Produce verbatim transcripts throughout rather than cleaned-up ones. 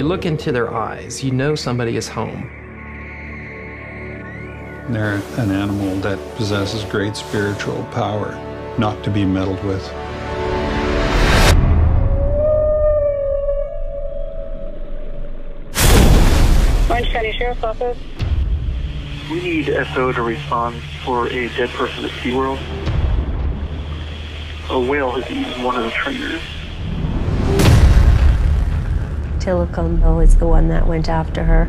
you look into their eyes, you know somebody is home. They're an animal that possesses great spiritual power, not to be meddled with. Orange County Sheriff's Office. We need S O to respond for a dead person at SeaWorld. A whale has eaten one of the trainers. Tilikum, though, is the one that went after her.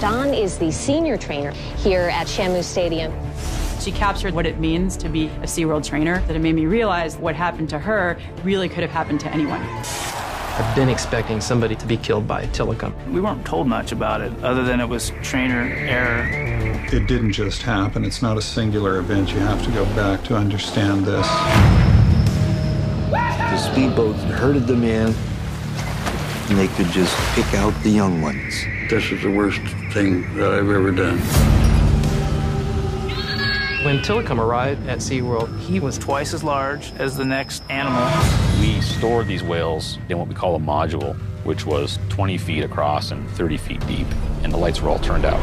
Dawn is the senior trainer here at Shamu Stadium. She captured what it means to be a SeaWorld trainer, that it made me realize what happened to her really could have happened to anyone. I've been expecting somebody to be killed by Tilikum. We weren't told much about it, other than it was trainer error. It didn't just happen. It's not a singular event. You have to go back to understand this. The speedboat herded them in, and they could just pick out the young ones. This is the worst thing that I've ever done. When Tilikum arrived at SeaWorld, he was twice as large as the next animal. We stored these whales in what we call a module, which was twenty feet across and thirty feet deep, and the lights were all turned out.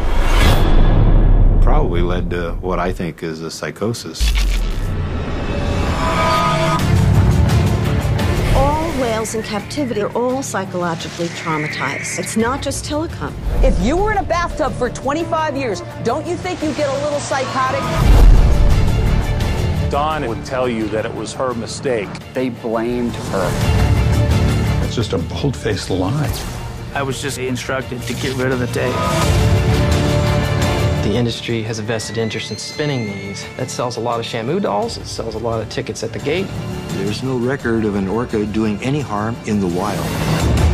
Probably led to what I think is a psychosis. Whales in captivity are all psychologically traumatized. It's not just Tilikum. If you were in a bathtub for twenty-five years, don't you think you get a little psychotic? Dawn would tell you that it was her mistake. They blamed her. It's just a bold-faced lie. I was just instructed to get rid of the tape. The industry has a vested interest in spinning these. That sells a lot of Shamu dolls. It sells a lot of tickets at the gate. There's no record of an orca doing any harm in the wild.